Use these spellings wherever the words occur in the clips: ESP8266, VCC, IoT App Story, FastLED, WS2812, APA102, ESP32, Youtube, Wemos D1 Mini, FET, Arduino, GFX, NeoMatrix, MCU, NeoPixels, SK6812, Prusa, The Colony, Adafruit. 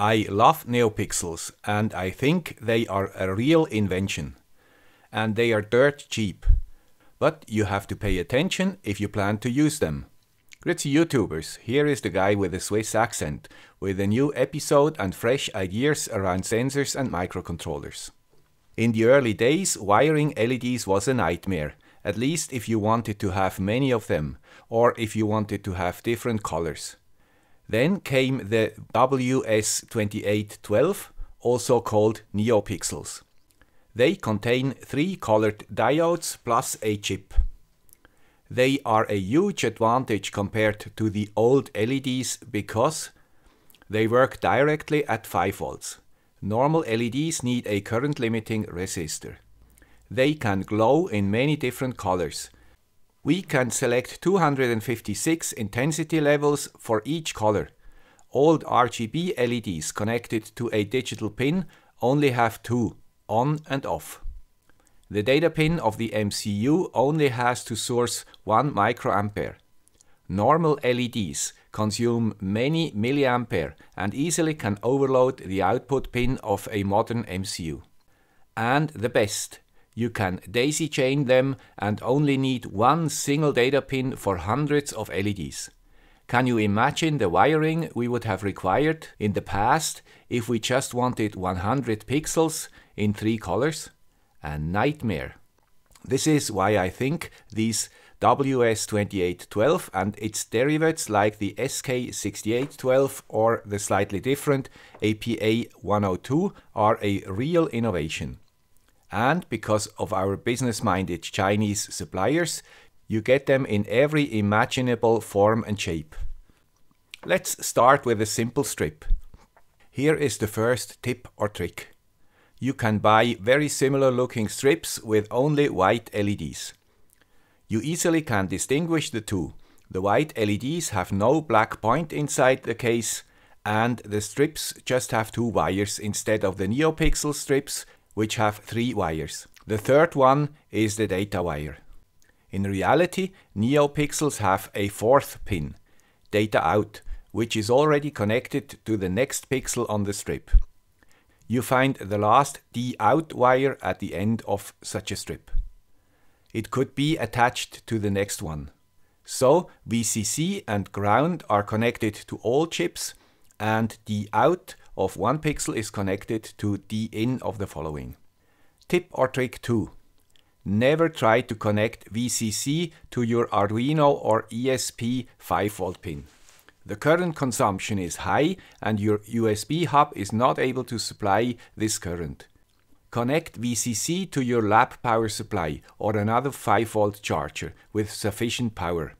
I love NeoPixels and I think they are a real invention. And they are dirt cheap. But you have to pay attention if you plan to use them. Grüezi YouTubers, here is the guy with a Swiss accent, with a new episode and fresh ideas around sensors and microcontrollers. In the early days, wiring LEDs was a nightmare, at least if you wanted to have many of them, or if you wanted to have different colors. Then came the WS2812, also called NeoPixels. They contain 3 colored diodes plus a chip. They are a huge advantage compared to the old LEDs because they work directly at 5 volts. Normal LEDs need a current limiting resistor. They can glow in many different colors. We can select 256 intensity levels for each color. Old RGB LEDs connected to a digital pin only have 2. On and off. The data pin of the MCU only has to source 1 microampere. Normal LEDs consume many milliampere and easily can overload the output pin of a modern MCU. And the best, you can daisy chain them and only need 1 single data pin for hundreds of LEDs. Can you imagine the wiring we would have required in the past if we just wanted 100 pixels in 3 colors? A nightmare. This is why I think these WS2812 and its derivatives like the SK6812 or the slightly different APA102 are a real innovation. And because of our business-minded Chinese suppliers, you get them in every imaginable form and shape. Let's start with a simple strip. Here is the first tip or trick. You can buy very similar looking strips with only white LEDs. You easily can distinguish the two. The white LEDs have no black point inside the case, and the strips just have 2 wires instead of the NeoPixel strips, which have 3 wires. The third one is the data wire. In reality, NeoPixels have a 4th pin, data out, which is already connected to the next pixel on the strip. You find the last D out wire at the end of such a strip. It could be attached to the next one. So VCC and ground are connected to all chips, and D out of one pixel is connected to D in of the following. Tip or trick 2. Never try to connect VCC to your Arduino or ESP 5V pin. The current consumption is high and your USB hub is not able to supply this current. Connect VCC to your lab power supply or another 5V charger with sufficient power.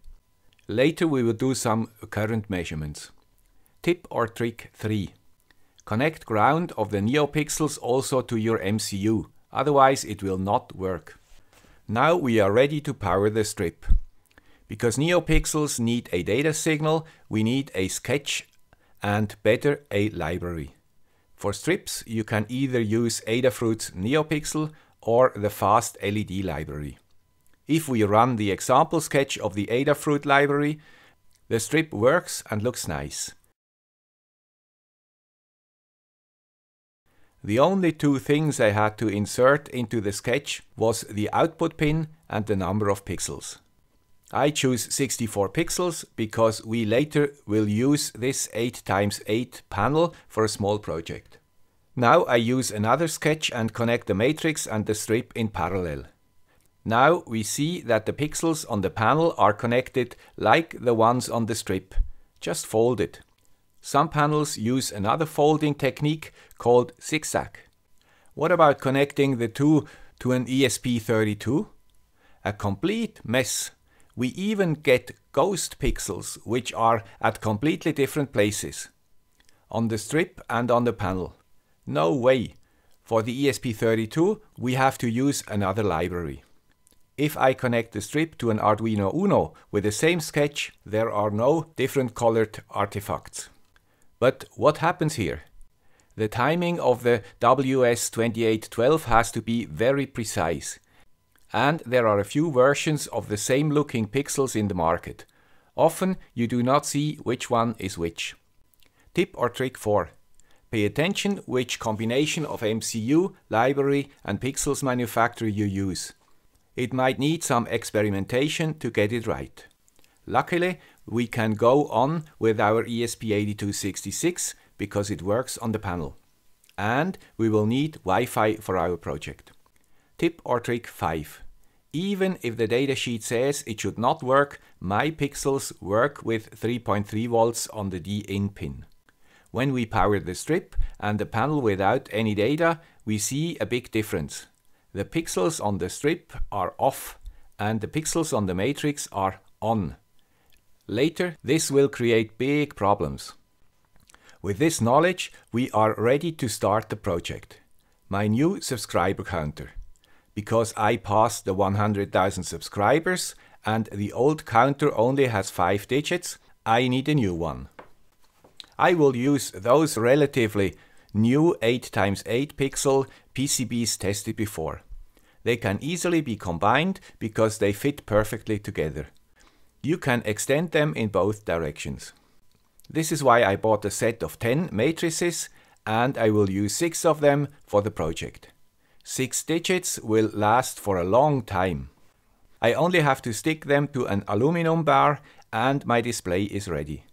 Later we will do some current measurements. Tip or trick 3. Connect ground of the NeoPixels also to your MCU, otherwise it will not work. Now we are ready to power the strip. Because NeoPixels need a data signal, we need a sketch and better a library. For strips, you can either use Adafruit's NeoPixel or the FastLED library. If we run the example sketch of the Adafruit library, the strip works and looks nice. The only 2 things I had to insert into the sketch was the output pin and the number of pixels. I choose 64 pixels because we later will use this 8x8 panel for a small project. Now I use another sketch and connect the matrix and the strip in parallel. Now we see that the pixels on the panel are connected like the ones on the strip, just folded. Some panels use another folding technique called zigzag. What about connecting the 2 to an ESP32? A complete mess. We even get ghost pixels, which are at completely different places. On the strip and on the panel. No way. For the ESP32, we have to use another library. If I connect the strip to an Arduino Uno with the same sketch, there are no different colored artifacts. But what happens here? The timing of the WS2812 has to be very precise. And there are a few versions of the same looking pixels in the market. Often you do not see which one is which. Tip or trick 4. Pay attention which combination of MCU, library and pixels manufacturer you use. It might need some experimentation to get it right. Luckily, we can go on with our ESP8266 because it works on the panel. And we will need Wi-Fi for our project. Tip or trick 5. Even if the datasheet says it should not work, my pixels work with 3.3 volts on the D-in pin. When we power the strip and the panel without any data, we see a big difference. The pixels on the strip are off and the pixels on the matrix are on. Later, this will create big problems. With this knowledge, we are ready to start the project. My new subscriber counter. Because I passed the 100,000 subscribers and the old counter only has 5 digits, I need a new one. I will use those relatively new 8x8 pixel PCBs tested before. They can easily be combined because they fit perfectly together. You can extend them in both directions. This is why I bought a set of 10 matrices and I will use 6 of them for the project. 6 digits will last for a long time. I only have to stick them to an aluminum bar and my display is ready.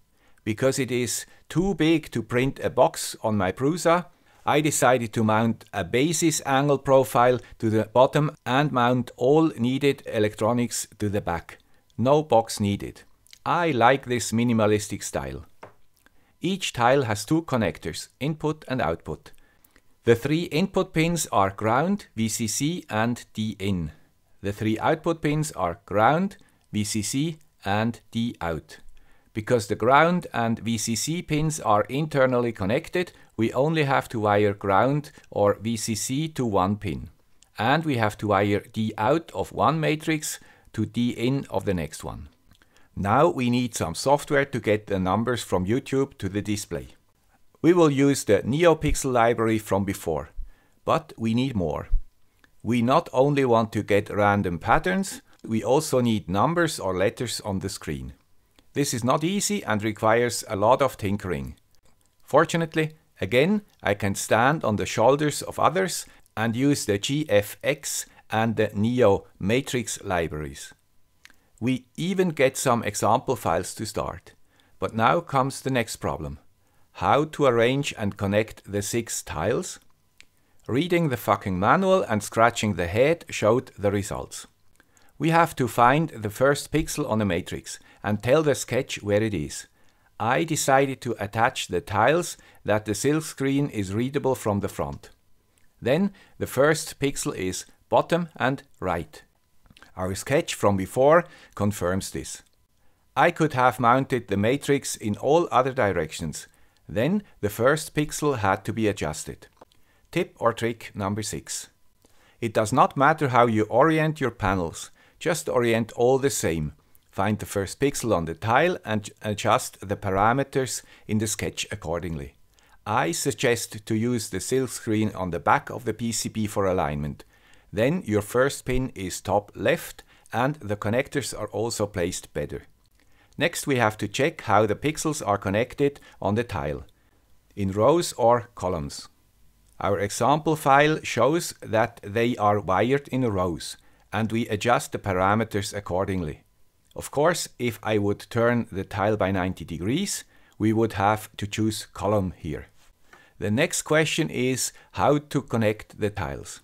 Because it is too big to print a box on my Prusa, I decided to mount a basis angle profile to the bottom and mount all needed electronics to the back. No box needed. I like this minimalistic style. Each tile has 2 connectors, input and output. The 3 input pins are ground, VCC and D-in. The 3 output pins are ground, VCC and D-out. Because the ground and VCC pins are internally connected, we only have to wire ground or VCC to one pin. And we have to wire D out of one matrix to D in of the next one. Now we need some software to get the numbers from YouTube to the display. We will use the NeoPixel library from before, but we need more. We not only want to get random patterns, we also need numbers or letters on the screen. This is not easy and requires a lot of tinkering. Fortunately, again, I can stand on the shoulders of others and use the GFX and the NeoMatrix libraries. We even get some example files to start. But now comes the next problem. How to arrange and connect the 6 tiles? Reading the fucking manual and scratching the head showed the results. We have to find the first pixel on a matrix and tell the sketch where it is. I decided to attach the tiles that the silkscreen is readable from the front. Then the first pixel is bottom and right. Our sketch from before confirms this. I could have mounted the matrix in all other directions. Then the first pixel had to be adjusted. Tip or trick number 6. It does not matter how you orient your panels. Just orient all the same. Find the first pixel on the tile and adjust the parameters in the sketch accordingly. I suggest to use the silkscreen on the back of the PCB for alignment. Then your first pin is top left and the connectors are also placed better. Next we have to check how the pixels are connected on the tile, in rows or columns. Our example file shows that they are wired in rows, and we adjust the parameters accordingly. Of course, if I would turn the tile by 90 degrees, we would have to choose column here. The next question is how to connect the tiles.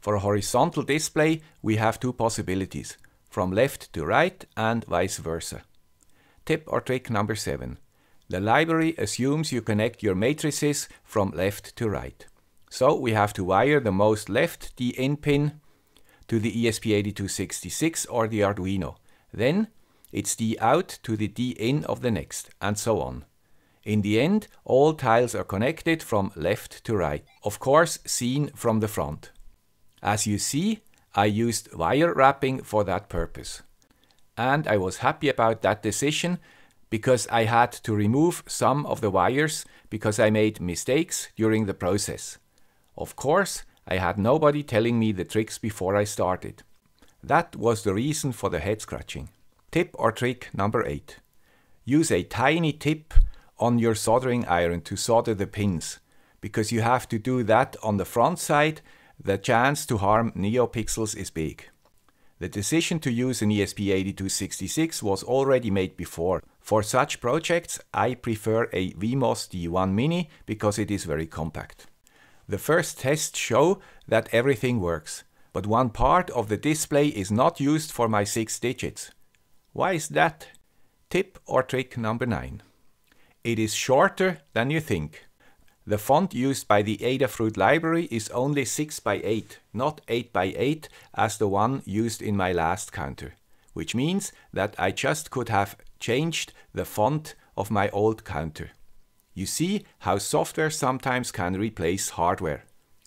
For a horizontal display, we have 2 possibilities, from left to right and vice versa. Tip or trick number 7. The library assumes you connect your matrices from left to right. So we have to wire the most left D-in pin to the ESP8266 or the Arduino. Then it's D out to the D in of the next, and so on. In the end, all tiles are connected from left to right, of course seen from the front. As you see, I used wire wrapping for that purpose. And I was happy about that decision because I had to remove some of the wires because I made mistakes during the process. Of course, I had nobody telling me the tricks before I started. That was the reason for the head scratching. Tip or trick number 8. Use a tiny tip on your soldering iron to solder the pins. because you have to do that on the front side, the chance to harm NeoPixels is big. The decision to use an ESP8266 was already made before. For such projects, I prefer a Wemos D1 Mini because it is very compact. The first tests show that everything works, but one part of the display is not used for my 6 digits. Why is that? Tip or trick number 9. It is shorter than you think. The font used by the Adafruit library is only 6x8, not 8x8 as the one used in my last counter, which means that I just could have changed the font of my old counter. You see how software sometimes can replace hardware,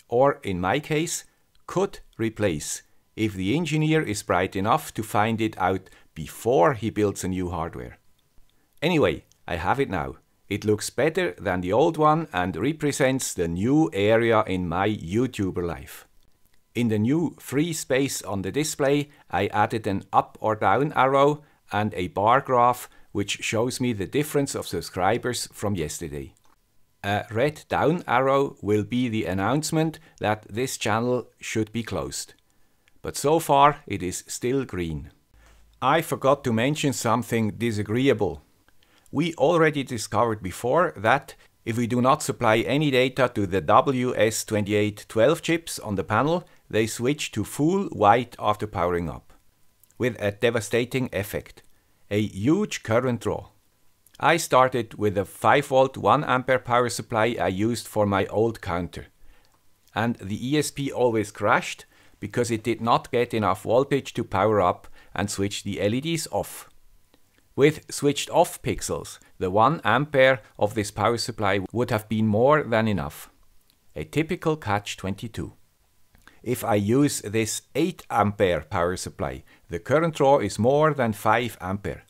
or in my case, could replace, if the engineer is bright enough to find it out before he builds a new hardware. Anyway, I have it now. It looks better than the old one and represents the new area in my YouTuber life. In the new free space on the display, I added an up or down arrow and a bar graph which shows me the difference of subscribers from yesterday. A red down arrow will be the announcement that this channel should be closed. But so far it is still green. I forgot to mention something disagreeable. We already discovered before that if we do not supply any data to the WS2812 chips on the panel, they switch to full white after powering up, with a devastating effect, a huge current draw. I started with a 5V 1A power supply I used for my old counter, and the ESP always crashed because it did not get enough voltage to power up and switch the LEDs off. With switched off pixels, the 1A of this power supply would have been more than enough. A typical catch-22. If I use this 8A power supply, the current draw is more than 5A.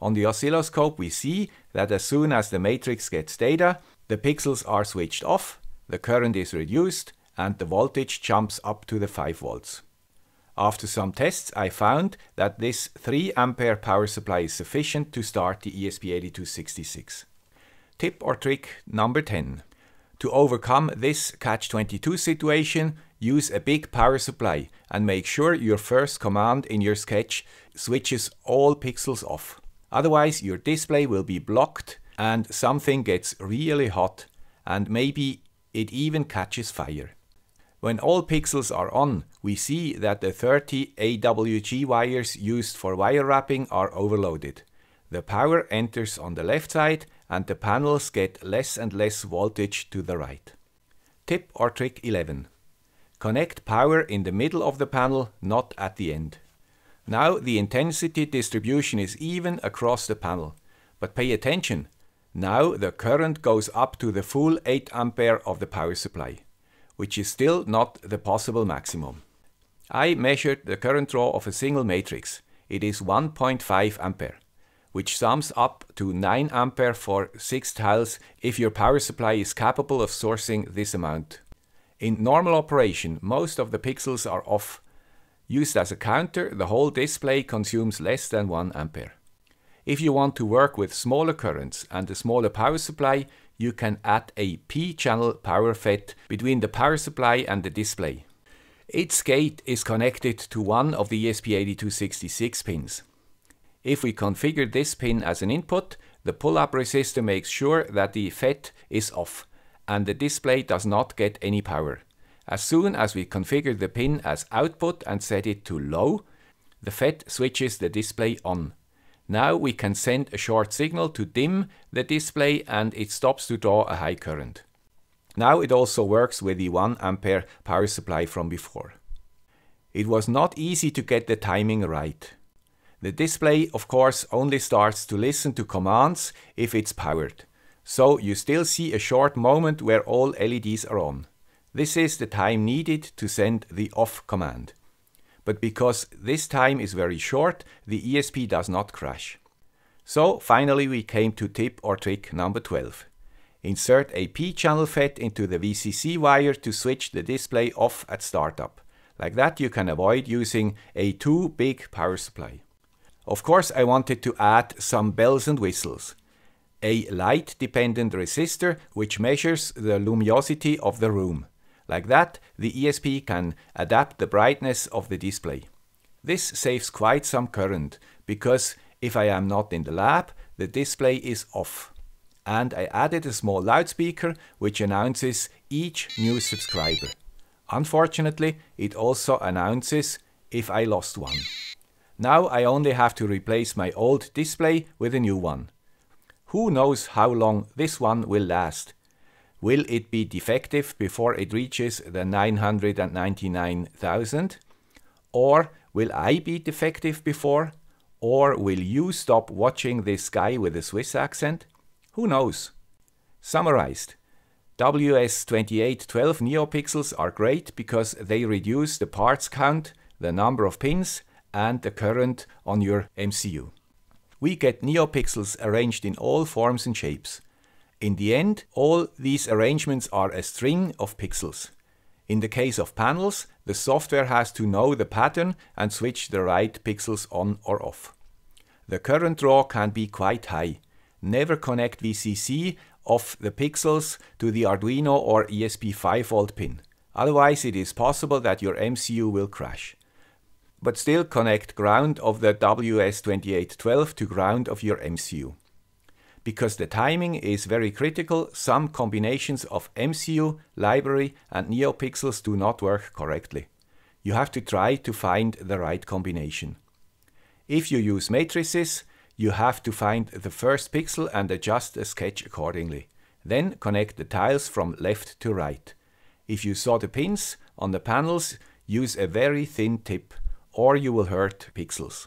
On the oscilloscope we see that as soon as the matrix gets data, the pixels are switched off, the current is reduced, and the voltage jumps up to the 5V. After some tests, I found that this 3A power supply is sufficient to start the ESP8266. Tip or trick number 10. To overcome this catch-22 situation, use a big power supply and make sure your first command in your sketch switches all pixels off. Otherwise, your display will be blocked and something gets really hot, and maybe it even catches fire. When all pixels are on, we see that the 30 AWG wires used for wire wrapping are overloaded. The power enters on the left side and the panels get less and less voltage to the right. Tip or trick 11. Connect power in the middle of the panel, not at the end. Now the intensity distribution is even across the panel. But pay attention, now the current goes up to the full 8A of the power supply, which is still not the possible maximum. I measured the current draw of a single matrix. It is 1.5A, which sums up to 9A for 6 tiles if your power supply is capable of sourcing this amount. In normal operation, most of the pixels are off. Used as a counter, the whole display consumes less than 1A. If you want to work with smaller currents and a smaller power supply, you can add a P-channel power FET between the power supply and the display. Its gate is connected to one of the ESP8266 pins. If we configure this pin as an input, the pull-up resistor makes sure that the FET is off and the display does not get any power. As soon as we configure the pin as output and set it to low, the FET switches the display on. Now we can send a short signal to dim the display and it stops to draw a high current. Now it also works with the 1A power supply from before. It was not easy to get the timing right. The display, of course, only starts to listen to commands if it's powered. So you still see a short moment where all LEDs are on. This is the time needed to send the off command. But because this time is very short, the ESP does not crash. So finally we came to tip or trick number 12. Insert a P-channel FET into the VCC wire to switch the display off at startup. Like that you can avoid using a too big power supply. Of course I wanted to add some bells and whistles. a light-dependent resistor which measures the luminosity of the room. Like that, the ESP can adapt the brightness of the display. This saves quite some current, because if I am not in the lab, the display is off. And I added a small loudspeaker which announces each new subscriber. Unfortunately, it also announces if I lost one. Now I only have to replace my old display with a new one. Who knows how long this one will last? Will it be defective before it reaches the 999,000? Or will I be defective before? Or will you stop watching this guy with a Swiss accent? Who knows? Summarized. WS2812 NeoPixels are great because they reduce the parts count, the number of pins, and the current on your MCU. We get NeoPixels arranged in all forms and shapes. In the end, all these arrangements are a string of pixels. In the case of panels, the software has to know the pattern and switch the right pixels on or off. The current draw can be quite high. Never connect VCC of the pixels to the Arduino or ESP5 pin. Otherwise, it is possible that your MCU will crash. But still connect ground of the WS2812 to ground of your MCU. Because the timing is very critical, some combinations of MCU, library and NeoPixels do not work correctly. You have to try to find the right combination. If you use matrices, you have to find the first pixel and adjust a sketch accordingly. Then connect the tiles from left to right. If you saw the pins on the panels, use a very thin tip, or you will hurt pixels.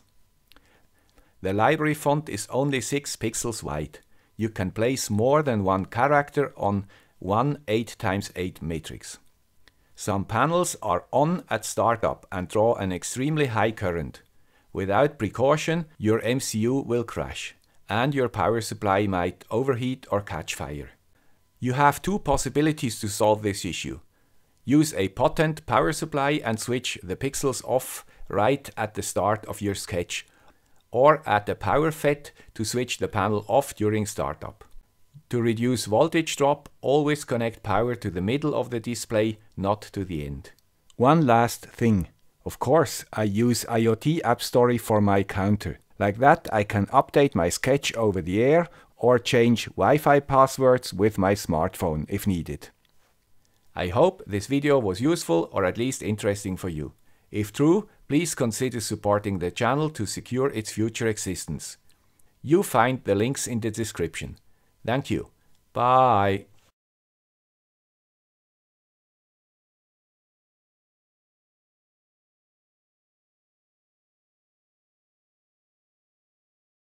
The library font is only 6 pixels wide. You can place more than one character on one 8x8 matrix. Some panels are on at startup and draw an extremely high current. Without precaution, your MCU will crash, and your power supply might overheat or catch fire. You have two possibilities to solve this issue. Use a potent power supply and switch the pixels off right at the start of your sketch, or at the power FET to switch the panel off during startup. To reduce voltage drop, always connect power to the middle of the display, not to the end. One last thing. Of course, I use IoT App Story for my counter. Like that, I can update my sketch over the air or change Wi-Fi passwords with my smartphone if needed. I hope this video was useful or at least interesting for you. If true, please consider supporting the channel to secure its future existence. You find the links in the description. Thank you. Bye.